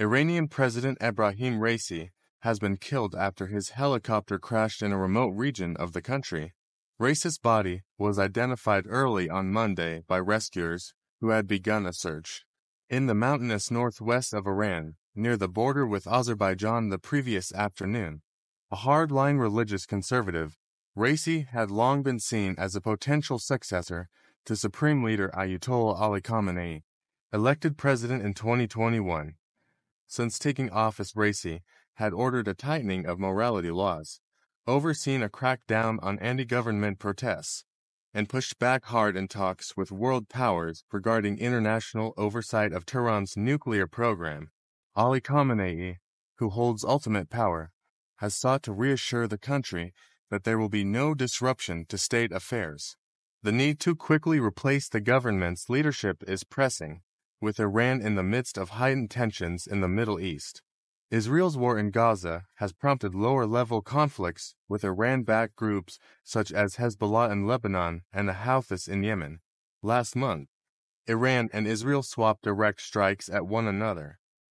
Iranian President Ibrahim Raisi has been killed after his helicopter crashed in a remote region of the country. Raisi's body was identified early on Monday by rescuers who had begun a search. In the mountainous northwest of Iran, near the border with Azerbaijan the previous afternoon, a hardline religious conservative, Raisi had long been seen as a potential successor to Supreme Leader Ayatollah Ali Khamenei, elected president in 2021. Since taking office, Raisi had ordered a tightening of morality laws, overseen a crackdown on anti-government protests, and pushed back hard in talks with world powers regarding international oversight of Tehran's nuclear program. Ali Khamenei, who holds ultimate power, has sought to reassure the country that there will be no disruption to state affairs. The need to quickly replace the government's leadership is pressing, with Iran in the midst of heightened tensions in the Middle East. Israel's war in Gaza has prompted lower-level conflicts with Iran-backed groups such as Hezbollah in Lebanon and the Houthis in Yemen. Last month, Iran and Israel swapped direct strikes at one another,